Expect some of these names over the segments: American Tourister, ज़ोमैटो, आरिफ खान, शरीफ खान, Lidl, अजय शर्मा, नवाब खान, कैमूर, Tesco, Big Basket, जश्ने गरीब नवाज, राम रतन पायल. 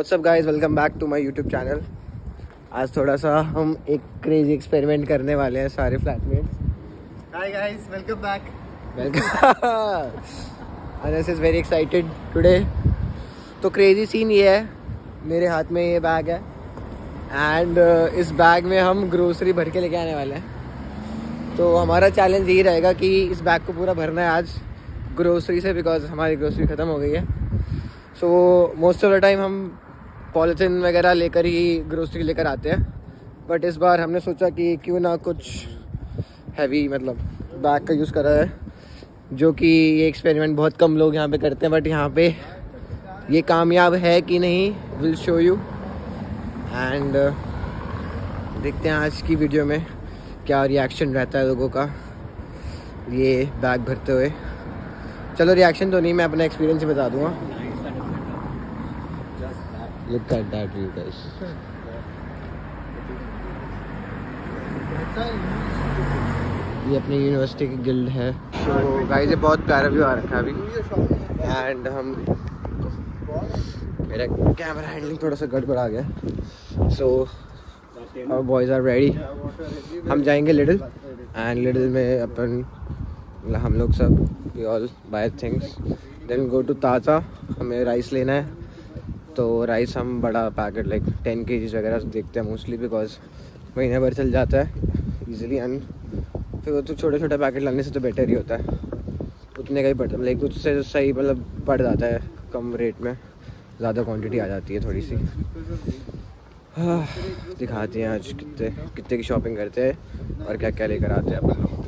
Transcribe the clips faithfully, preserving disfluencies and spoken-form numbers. WhatsApp guys, welcome back to my YouTube channel. आज थोड़ा सा हम एक क्रेजी एक्सपेरिमेंट करने वाले हैं सारे flatmates. Hi guys, welcome back. Welcome. Anas is very excited today. तो क्रेजी सीन ये है, मेरे हाथ में ये बैग है एंड uh, इस बैग में हम ग्रोसरी भर के लेके आने वाले हैं। तो हमारा चैलेंज यही रहेगा कि इस बैग को पूरा भरना है आज ग्रोसरी से, बिकॉज हमारी ग्रोसरी ख़त्म हो गई है। So most of the time हम पॉलिथीन वगैरह लेकर ही ग्रोसरी लेकर आते हैं, बट इस बार हमने सोचा कि क्यों ना कुछ हैवी मतलब बैग का यूज़ करा है, जो कि ये एक्सपेरिमेंट बहुत कम लोग यहाँ पे करते हैं। बट यहाँ पे ये कामयाब है कि नहीं, will show you. And uh, देखते हैं आज की वीडियो में क्या रिएक्शन रहता है लोगों का ये बैग भरते हुए। चलो रिएक्शन तो नहीं, मैं अपना एक्सपीरियंस बता दूंगा। Look at that view guys. ये अपनी यूनिवर्सिटी की गिल्ड है। तो गाइस ये बहुत प्यारा व्यू आ रखा है अभी। एंड हम मेरा कैमरा हैंडलिंग थोड़ा सा गड़बड़ा गया। So our boys are ready. हम जाएंगे लिडल एंड लिडल में अपन हम लोग सब we all buy things, then go to Taza. हमें राइस लेना है, तो राइस हम बड़ा पैकेट लाइक टेन के जीज वगैरह देखते हैं मोस्टली, बिकॉज महीने भर चल जाता है ईजिली। एंड फिर वो तो छोटे छोटे पैकेट लाने से तो बेटर ही होता है, उतने का ही पड़ता है लाइक उससे सही मतलब पड़ जाता है कम रेट में, ज़्यादा क्वांटिटी आ जाती है थोड़ी सी। हाँ, दिखाते हैं आज कितने कितने की शॉपिंग करते हैं और क्या क्या लेकर आते हैं अपन।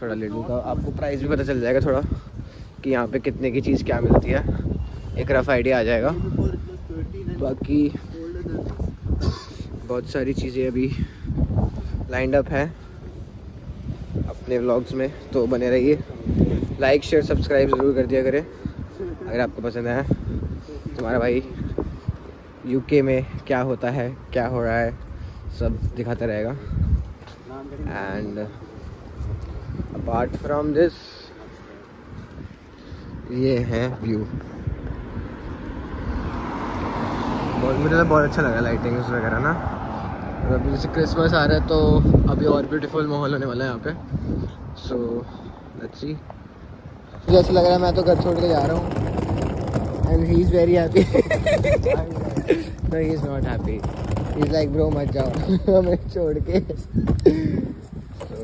थोड़ा ले लूँगा, आपको प्राइस भी पता चल जाएगा थोड़ा कि यहाँ पे कितने की चीज़ क्या मिलती है, एक रफ आइडिया आ जाएगा। बाकी बहुत सारी चीज़ें अभी लाइंड अप हैं अपने व्लॉग्स में, तो बने रहिए। लाइक शेयर सब्सक्राइब ज़रूर कर दिया करें अगर आपको पसंद आया। तुम्हारा भाई यूके में क्या होता है, क्या हो रहा है, सब दिखाता रहेगा। एंड अपार्ट फ्रॉम दिस ये है व्यू, और मुझे तो बहुत अच्छा लगा लाइटिंग्स वगैरह ना। और अभी जैसे क्रिसमस आ रहा है तो अभी और ब्यूटीफुल माहौल होने वाला है यहाँ पे। So let's see. मुझे अच्छा लग रहा है, मैं तो घर छोड़ के जा रहा हूँ। And he is very happy. No he is not happy, he is like bro मत जाओ हमें छोड़ के। तो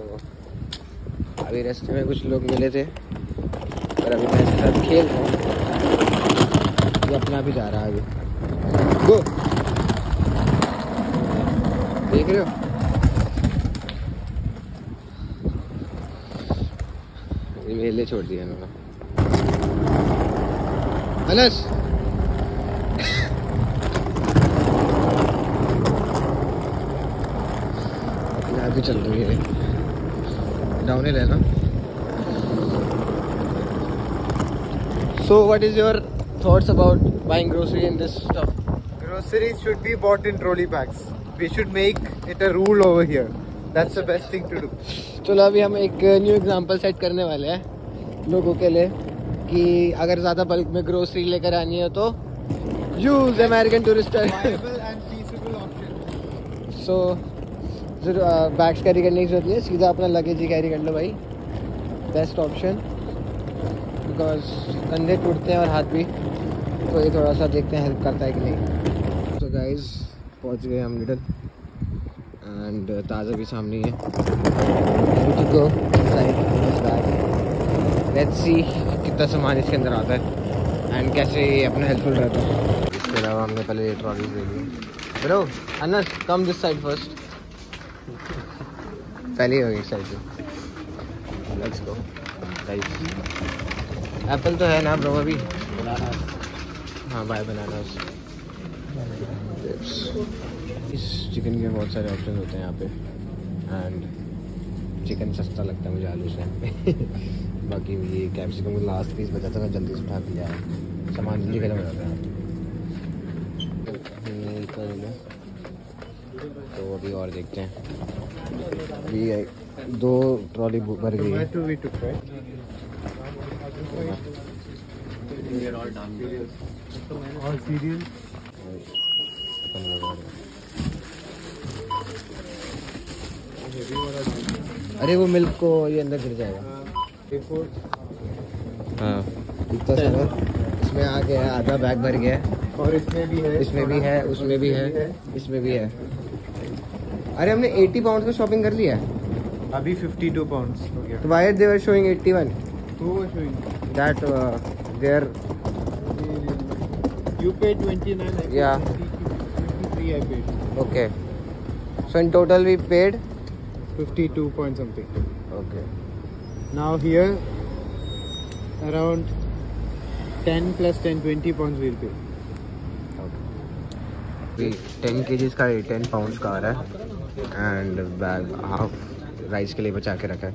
अभी रास्ते में कुछ लोग मिले थे और अभी मैं इसके साथ खेल रहा हूँ, ये अपना भी जा रहा है अभी। गो देख रहे हो, मेले छोड़ दिया इन्होंने। अनस आगे चल रही है, डाउन हिल है ना। So what is your thoughts about buying grocery in this stuff? Groceries should be bought in trolley bags. We should make it a rule over here. That's the best thing to do. चलो अभी हम एक new example set करने वाले हैं लोगों के लिए कि अगर ज़्यादा बल्क में ग्रोसरी लेकर आनी हो तो use American Tourister. So bags carry करने की जरूरत नहीं है, सीधा अपना लगेज ही कैरी कर लो भाई, बेस्ट ऑप्शन, बिकॉज कंधे टूटते हैं और हाथ भी। तो ये थोड़ा सा देखते हैं हेल्प करता है कि नहीं। तो गाइज पहुंच गए हम लिडल एंड ताज़ा भी सामने ही है। लेट्स सी कितना सामान इसके अंदर आता है एंड कैसे ये अपना हेल्पफुल रहता है। इसके अलावा हमने पहले ये ट्रॉली ले ली। Bro Anas come this side first, पहले ही होगी इस साइड से। Let's go guys. एप्पल तो है ना ब्रो अभी, हाँ बाय बनाना। इस चिकन के बहुत सारे ऑप्शन होते हैं यहाँ पे एंड चिकन सस्ता लगता है मुझे आलू से पे। बाकी ये कैप्सिकम का लास्ट पीस बचा था, मैं जल्दी से उठा के लिया सामान जल्दी खत्म हो जाता है। तो अभी और देखते हैं, अभी दो ट्रॉली भर गई। और सीरियल अरे वो मिल्क को ये अंदर गिर जाएगा। हाँ इतना सारा इसमें आ गया है, आधा बैग भर गया है। और इसमें भी है, इसमें भी है, उसमें भी है, इसमें भी है। अरे हमने अस्सी पाउंड का शॉपिंग कर लिया है, अभी बावन पाउंड्स हो गया। Why are they're showing eighty one that there you pay twenty-nine I yeah twenty-three I paid okay so in total we paid fifty-two point something okay now here around ten plus ten twenty pounds we'll pay okay ten kgs ka ten pounds ka aa raha hai and bag half rice के लिए बचा के रखा है।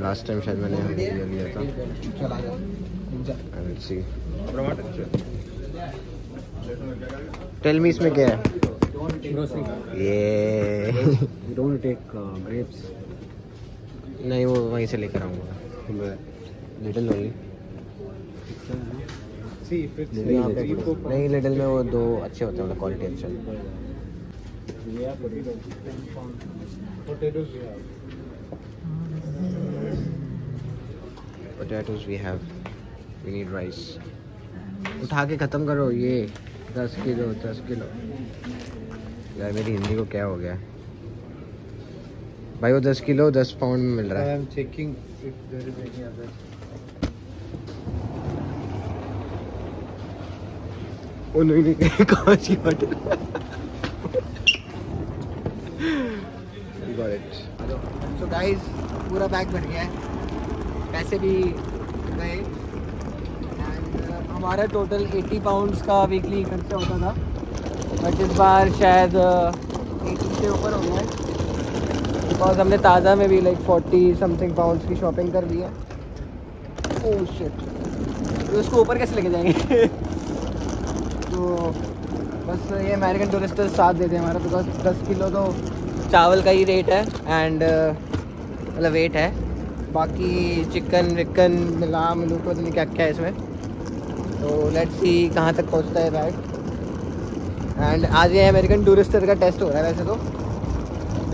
Last time शायद मैंने ये लिया था। टेल मी इसमें क्या है? ये डोंट टेक ग्रेप्स। नहीं वो वहीं से लेकर आऊँगा। Little only. नहीं लिटिल में वो दो अच्छे होते हैं, क्वालिटी अच्छी होती है। Potatoes we have. Potatoes we have. We need rice. उठा के खत्म करो ये दस किलो दस किलो। यार मेरी हिंदी को क्या हो गया भाई? वो दस किलो दस पाउंड में मिल रहा है। I am checking if there is any other. उन्होंने कांच की बोतल। got it so guys पूरा बैग भर गया है, पैसे भी गए and uh, हमारा टोटल अस्सी पाउंड्स का वीकली खर्चा होता था, बट इस बार शायद अस्सी से ऊपर हो गया है बिकॉज हमने ताज़ा में भी लाइक forty समथिंग पाउंड्स की शॉपिंग कर ली है। ओह शिट, तो उसको ऊपर कैसे लेके जाएंगे? तो बस ये अमेरिकन टूरिस्टर साथ देते हैं हमारा, बिकॉज दस किलो तो चावल का ही रेट है एंड मतलब वेट है, बाकी चिकन विकन मिला मिलू को तो नहीं क्या क्या है इसमें। तो लेट्स सी कहाँ तक पहुँचता है बैग। एंड आज ये अमेरिकन टूरिस्टर का टेस्ट हो रहा है वैसे तो,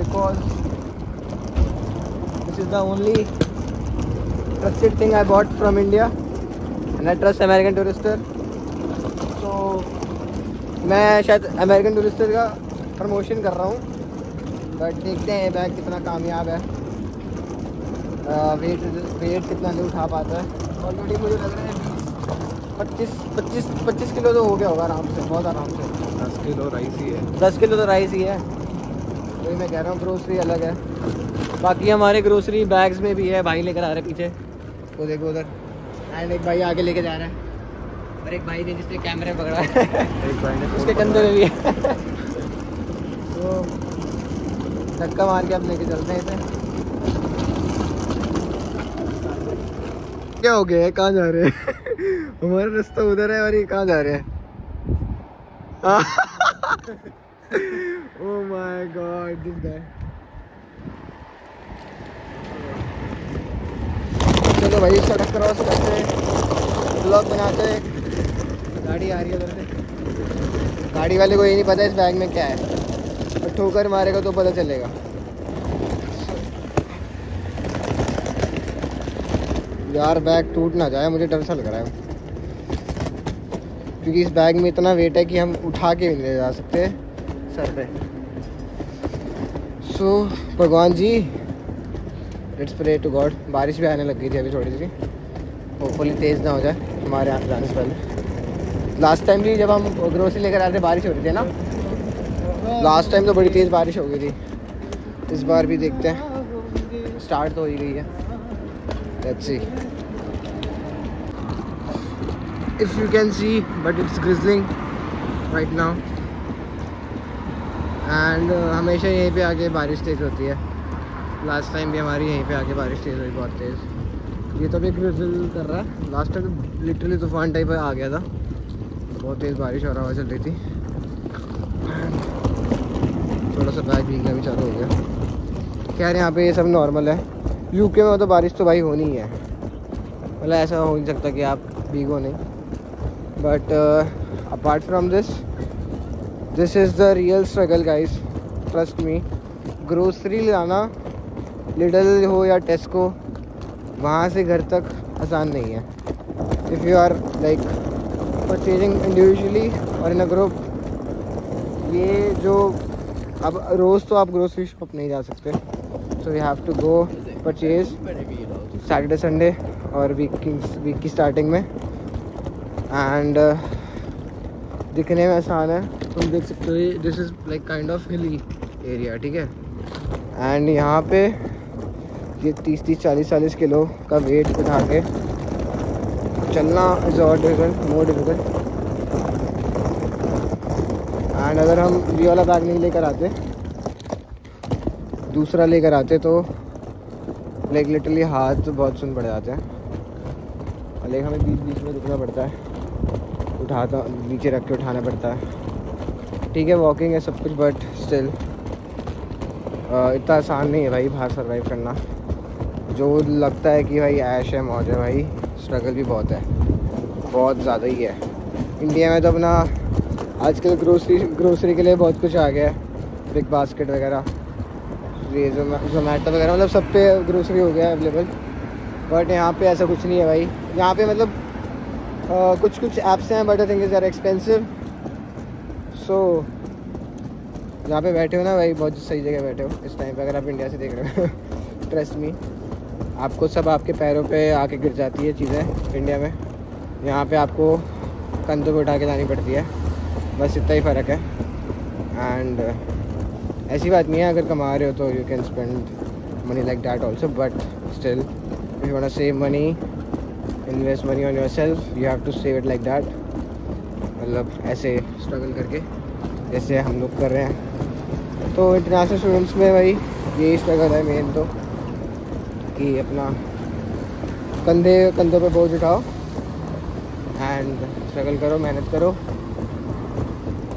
because this is the only trusted thing I bought from India and I trust American Tourister. तो मैं शायद अमेरिकन टूरिस्टर का प्रमोशन कर रहा हूँ, बट देखते हैं बैग कितना कामयाब है, वेट वेट कितना नहीं उठा पाता है। ऑलरेडी मुझे लग रहा है पच्चीस पच्चीस पच्चीस किलो तो हो गया होगा आराम से, बहुत आराम से। दस किलो राइस ही है, दस किलो तो राइस ही है, वही मैं कह रहा हूँ। ग्रोसरी अलग है, बाकी हमारे ग्रोसरी बैग्स में भी है। भाई लेकर आ रहे पीछे, वो देखो उधर, एंड एक भाई आगे लेके जा रहा है और एक भाई ने जिसने कैमरे पकड़ा है एक भाई ने उसके कंधे में भी है। तो धक्का मार के आप लेके चलते हैं इसे। क्या हो गया, कहाँ जा रहे हैं? हमारा रास्ता उधर है और ये कहाँ जा रहे हैं? Oh my God this guy. चलो भाई सड़क क्रॉस करते हैं, ब्लॉग बनाते हैं। गाड़ी आ रही है उधर से, गाड़ी वाले को ये नहीं पता इस बैग में क्या है, ठोकर मारेगा तो पता चलेगा। यार बैग टूट ना जाए, मुझे डर सा लग रहा है, क्योंकि इस बैग में इतना वेट है कि हम उठा के भी ले जा सकते सर पे। सो so, भगवान जी लेट्स प्रे टू गॉड। बारिश भी आने लग गई थी अभी थोड़ी सी, होपफुली तेज़ ना हो जाए हमारे यहाँ जाने से पहले। लास्ट टाइम भी जब हम ग्रोसरी लेकर आए थे बारिश हो रही थी ना, लास्ट टाइम तो बड़ी तेज़ बारिश हो गई थी, इस बार भी देखते हैं। स्टार्ट तो हो ही गई है, let's see if you can see, but it's drizzling right now and हमेशा यहीं पे आके बारिश तेज़ होती है। लास्ट टाइम भी हमारी यहीं पे आके बारिश तेज़ हुई, बहुत तेज़। ये तो भी ग्रिजल कर रहा है, लास्ट टाइम लिटरली तूफान टाइप आ गया था, बहुत तेज़ बारिश और हवा चल रही थी। थोड़ा सा बैग भीगना भी चालू हो गया। खैर यहाँ पे ये सब नॉर्मल है, यूके में तो बारिश तो भाई होनी है, मतलब ऐसा हो नहीं सकता कि आप भीगो नहीं। But apart from this. This is the real struggle guys, trust me. Grocery लाना लिडल हो या टेस्को, वहाँ से घर तक आसान नहीं है. If you are like purchasing individually और इन अ ग्रुप, ये जो अब रोज़ तो आप ग्रोसरी शॉप नहीं जा सकते, so you have to go purchase Saturday Sunday और वीक वीक की स्टार्टिंग में. एंड uh, दिखने में आसान है, तुम देख सकते हो. This is like kind of hilly area, ठीक है. एंड यहाँ पे ये तीस तीस चालीस चालीस किलो का वेट उठा के चलना इज़ और डिफिकल्ट, मोर डिफिकल्ट. एंड अगर हम ये वाला बैग नहीं लेकर आते, दूसरा लेकर आते, तो लाइक लिटरली हाथ बहुत सुन पड़ जाते हैं. लाइक हमें बीच बीच में रुकना पड़ता है, उठाता नीचे रख के उठाना पड़ता है. ठीक है, वॉकिंग है सब कुछ, बट स्टिल Uh, इतना आसान नहीं है भाई बाहर सर्वाइव करना. जो लगता है कि भाई ऐश है मौज है, भाई स्ट्रगल भी बहुत है, बहुत ज़्यादा ही है. इंडिया में तो अपना आजकल ग्रोसरी ग्रोसरी के लिए बहुत कुछ आ गया है, बिग बास्केट वगैरह, ये ज़ोमैटो वगैरह, मतलब सब पे ग्रोसरी हो गया है अवेलेबल. बट यहाँ पे ऐसा कुछ नहीं है भाई. यहाँ पे मतलब uh, कुछ कुछ ऐप्स हैं, but I think is are expensive. सो जहाँ पे बैठे हो ना भाई, बहुत सही जगह बैठे हो इस टाइम पे. अगर आप इंडिया से देख रहे हो ट्रस्ट मी, आपको सब आपके पैरों पे आके गिर जाती है चीज़ें. इंडिया में यहाँ पे आपको कंधों पे उठा के जानी पड़ती है, बस इतना ही फ़र्क है. एंड uh, ऐसी बात नहीं है, अगर कमा रहे हो तो you can spend money like that also, but still if you want to save money, invest money on yourself, you have to save it like that. मतलब ऐसे स्ट्रगल करके जैसे हम लोग कर रहे हैं. तो इंटरनेशनल स्टूडेंट्स में भाई यही स्ट्रगल है मेन तो, कि अपना कंधे कंधों पे बोझ उठाओ एंड स्ट्रगल करो, मेहनत करो,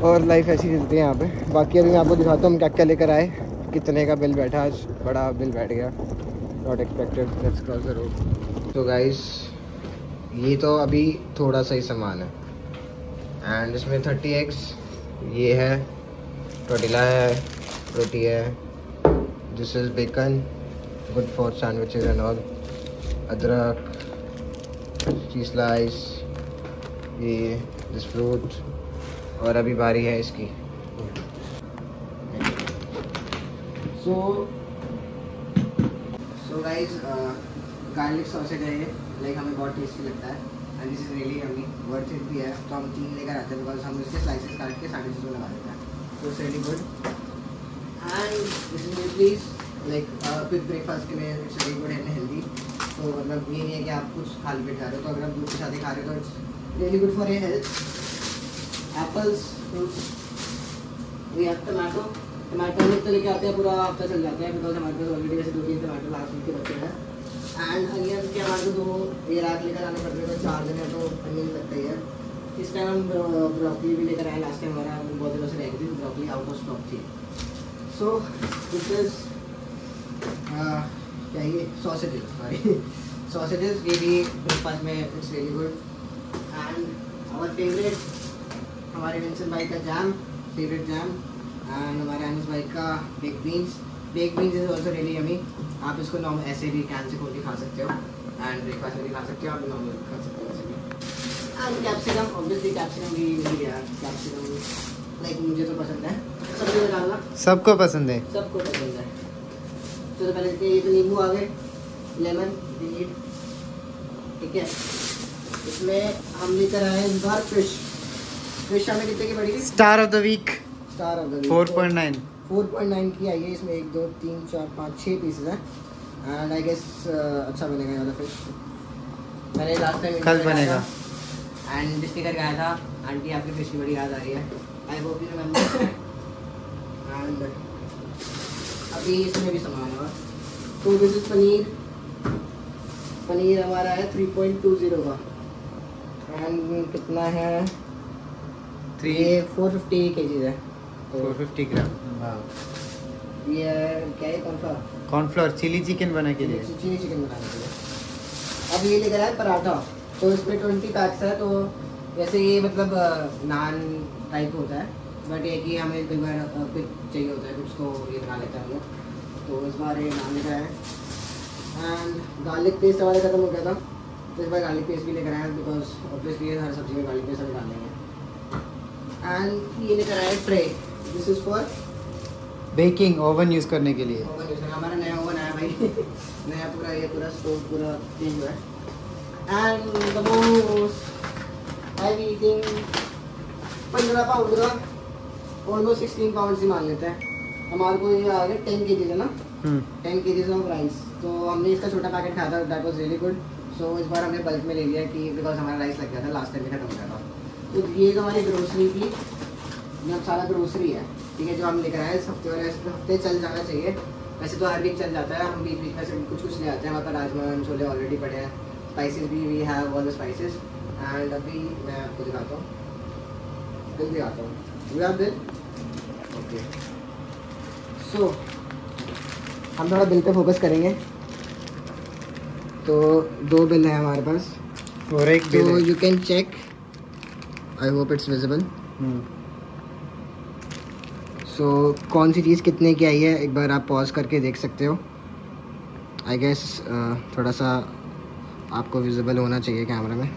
और लाइफ ऐसी चलती है यहाँ पे. बाकी अभी मैं आपको दिखाता हूँ हम क्या क्या लेकर आए, कितने का बिल बैठा. आज बड़ा बिल बैठ गया, not expected. Let's cross the road. तो गाइस ये तो अभी थोड़ा सा ही सामान है. एंड इसमें थर्टी एग्स, ये है टोटिला है, रोटी है, this is bacon, good for sandwiches and all, अदरक, चीज स्लाइस, ये दिस फ्रूट, और अभी बारी है इसकी. So so guys garlic sausage है ये, लाइक हमें बहुत टेस्टी लगता है and this is really yummy, worth it भी है. तो हम तीन लेकर आते हैं बिकॉज हम इसके स्लाइसेस काट के सैंडविचेज में लगा देते हैं. So it's really good. And this is really please like uh, quick breakfast के लिए it's really good and healthy. तो मतलब ये नहीं है कि आप कुछ खा के खा रहे हो, तो अगर आप दूध के साथ खा रहे हो तो it's really good for your health. Apples, fruits, we have tomato. टमाटर तो लेके आते हैं, पूरा हफ्ता चल जाता है बिकॉज हमारे पास ऑलरेडी वैसे दो तीन टमाटर लास्ट वीक के बचे हैं. एंड अनियन के हमारे को दो ये रात लेकर आने पड़ते हैं, तो चार दिन है तो अनियन लगता ही है. इस टाइम हम ब्रोकली भी लेकर आए, लास्ट टाइम हमारा बहुत दिनों से रह गई थी ब्रोकली, आउट ऑफ स्टॉक थी. सो दिस इज क्या ये सॉसेजेस, सॉरी सॉसेजेस, ये भी ब्रेकफास्ट में it's really good. And our favourite हमारे विंसन भाई का जैम, फेवरेट जैम, एंड हमारे अनिस भाई का bake beans. Bake beans is also really yummy. आप इसको नॉर्मल ऐसे भी कैन से खोल के खा सकते हो एंड ब्रेकफास्ट में भी खा सकते हो, आप नॉर्मल खा सकते हो. एंड कैप्सिकम, ऑब्वियसली कैप्सिकम भी मिली यार, कैप्सिकम लाइक मुझे तो पसंद है, सब जगह डालना, सबको पसंद है, सबको पसंद है. तो, तो पहले ये तो नींबू आ गए, लेमन नीड, ठीक है. इसमें हम लेकर आए इस बार फिश. फिश हमें कितने की पड़ी थी? Star of the week, star of the week four point nine, four point nine की आई है. इसमें एक दो तीन चार पाँच छः पीसेज हैं एंड आई गेस अच्छा बनेगा ये वाला फिश. मैंने लास्ट टाइम कल बनेगा एंड डिस्ट्री करके आया था. आंटी आपकी फिश बड़ी याद आ रही है, I hope you remember. And अभी इसमें भी सामान है. तो दिस इज पनीर, पनीर हमारा है थ्री पॉइंट टू ज़ीरो का एंड कितना है थ्री फोर फिफ्टी के जी है, फोर फिफ्टी ग्राम. हाँ ये क्या है, कॉर्नफ्लोर, कॉर्नफ्लोर चिली चिकन बनाने के लिए, चिली चिकन बनाने के लिए. अब ये लेकर आए पराठा, तो इस पर ट्वेंटी पैक्स है, तो वैसे ये मतलब नान टाइप होता है, बट ये कि हमें कई बार कुछ चाहिए होता है कुछ तो ये बना लेता है। तो इस बार ये नान लेकर आए एंड गार्लिक पेस्ट हमारे ख़त्म हो गया था, तो इस बार गार्लिक पेस्ट भी लेकर आए बिकॉज ऑब्वियसली हर सब्ज़ी में गार्लिक पेस्ट हम डालेंगे। एंड ये लेकर आए tray, this is for baking, oven use करने के लिए। ओवन यूज़ करना, हमारा नया ओवन आया भाई नया पूरा ये पूरा स्टोव पूरा चेंज हुआ है। And the most I eating पंद्रह पाउंड का, ऑलमोस्ट सिक्सटीन पाउंड ही मान लेते हैं। हमारे को ये आ गया टेन के जीज है ना, टेन के जीज ऑफ राइस। तो हमने इसका छोटा पैकेट खाया था, that was really good. So इस बार हमने बल्क में ले लिया कि बिकॉज हमारा राइस लग गया था लास्ट टाइम, भी खत्म हो गया था। तो ये तो हमारी ग्रोसरी की, मतलब सारा ग्रोसरी है ठीक है जो हम लेकर आए इस हफ्ते। वाले हफ्ते चल जाना चाहिए, वैसे तो हर वीक चल जाता है, हम बीच बीच में से कुछ कुछ ले आते हैं। हमारे राजमा छोले ऑलरेडी पड़े हैं, स्पाइसेस भी we have all the spices. And अभी मैं आपको दिखाता हूँ, बिल दिखाता हूँ, we have bill. Okay so हम थोड़ा बिल पे फोकस करेंगे। तो दो बिल हैं हमारे पास और एक bill, you can check, I hope it's visible. So so, कौन सी चीज़ कितने की आई है एक बार आप पॉज करके देख सकते हो। आई गेस uh, थोड़ा सा आपको विजिबल होना चाहिए कैमरा में,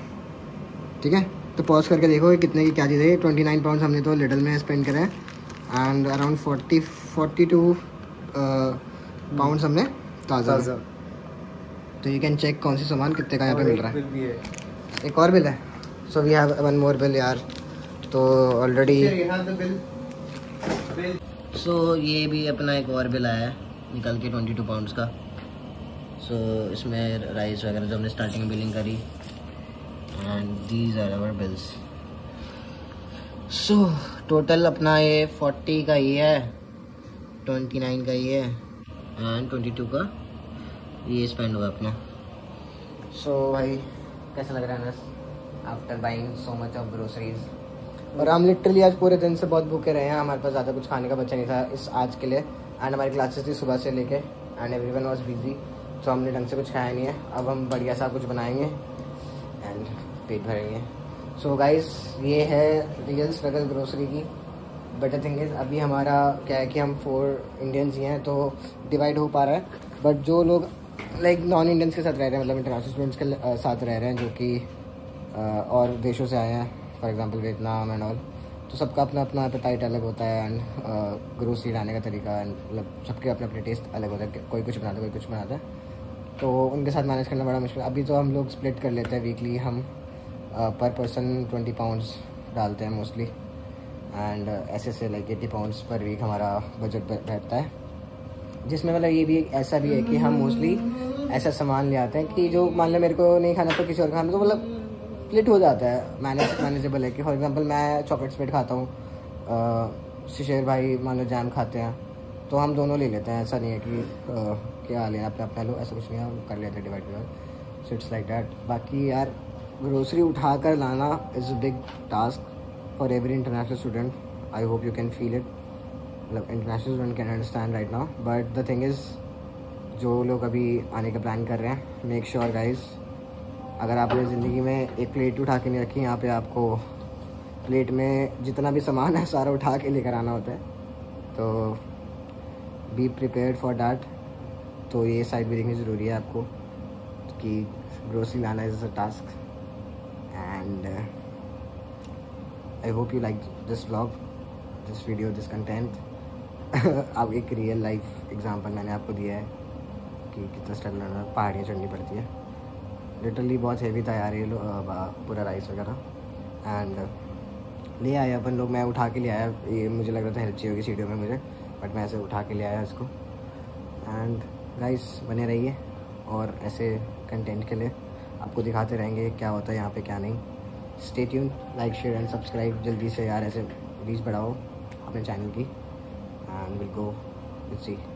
ठीक है। तो पॉज करके देखो कि कितने की क्या चीज़ है। ट्वेंटी नाइन पाउंड हमने तो लिडल में स्पेंड करा है and around forty forty two pound हमने ताज़ा। तो यू कैन चेक कौन सी सामान कितने का यहाँ पे मिल रहा है। एक और बिल है, so we have one more bill यार। तो ऑलरेडी सो so, ये भी अपना एक और बिल आया है निकल के ट्वेंटी टू पाउंड्स का। सो so, इसमें राइस वगैरह जो हमने स्टार्टिंग बिलिंग करी and these are our bills. So total अपना ये फोर्टी का ये है, ट्वेंटी नाइन का ये है एंड ट्वेंटी टू का ये स्पेंड हुआ अपना। सो so, भाई कैसा लग रहा है ना after buying so much of groceries. और हम लिटरली आज पूरे दिन से बहुत भूखे रहे हैं, हमारे पास ज़्यादा कुछ खाने का बचा नहीं था इस आज के लिए। एंड हमारी क्लासेस थी सुबह से लेके and every one was busy, तो हमने ढंग से कुछ खाया नहीं है। अब हम बढ़िया सा कुछ बनाएंगे एंड पेट भरेंगे। सो गाइस ये है रियल स्ट्रगल ग्रोसरी की। बेटर थिंग इज़ अभी हमारा क्या है कि हम फोर इंडियंस ही हैं, तो डिवाइड हो पा रहा है। बट जो लोग लाइक नॉन इंडियंस के साथ रह रहे हैं, मतलब इंटरनेशनल स्टूडेंट्स के साथ रह रहे हैं जो कि और देशों से आए हैं, for example Vietnam and all, तो सबका अपना अपना एपेटाइट अलग होता है एंड ग्रोसरी लाने का तरीका एंड मतलब सबके अपने अपने टेस्ट अलग होता है। कोई कुछ बनाता है, कोई कुछ बनाता है, तो उनके साथ मैनेज करना बड़ा मुश्किल। अभी तो हम लोग स्प्लिट कर लेते हैं वीकली, हम पर पर्सन ट्वेंटी पाउंड्स डालते हैं मोस्टली एंड ऐसे ऐसे like eighty pounds per week हमारा बजट रहता है। जिसमें मतलब ये भी ऐसा भी है कि हम मोस्टली ऐसा सामान ले आते हैं कि जो मान लो मेरे को नहीं खाना तो किसी और खाना, तो मतलब स्प्लिट हो जाता है, मैनेज मैनेजेबल है। कि फॉर एग्जांपल मैं चॉकलेट स्प्रेड खाता हूँ, शिशेर भाई मान लो जैम खाते हैं, तो हम दोनों ले लेते हैं। ऐसा नहीं है कि आ, क्या लेना अपना अपना लो, ऐसा कुछ नहीं है, हम कर लेते हैं divide divide. So it's like that. बाकी यार ग्रोसरी उठा कर लाना is a big task for every international student. I hope you can feel it, मतलब international student can understand right now. But the thing is जो लोग अभी आने का प्लान कर रहे हैं, मेक श्योर गाइज अगर आपने ज़िंदगी में एक प्लेट उठा के नहीं रखी, यहाँ पे आपको प्लेट में जितना भी सामान है सारा उठा के लेकर आना होता है, तो बी प्रिपेयर्ड फॉर डैट। तो ये साइड भी देखनी ज़रूरी है आपको कि ग्रोसरी लाना is a task. And I hope you like this vlog, this video, this content. अब एक रियल लाइफ एग्जांपल मैंने आपको दिया है कि कितना स्ट्रगल होना, पहाड़ियाँ चढ़नी पड़ती है। लिटरली बहुत हेवी था यार ये पूरा राइस वगैरह एंड ले आया अपन लोग। मैं उठा के ले आया, ये मुझे लग रहा था हेल्प चाहिए होगी सीढ़ियों में मुझे, बट मैं ऐसे उठा के ले आया इसको। एंड गाइस बने रहिए और ऐसे कंटेंट के लिए आपको दिखाते रहेंगे क्या होता है यहाँ पे क्या नहीं। Stay tune, like share and subscribe जल्दी से यार, ऐसे रीच बढ़ाओ अपने चैनल की and will go will C.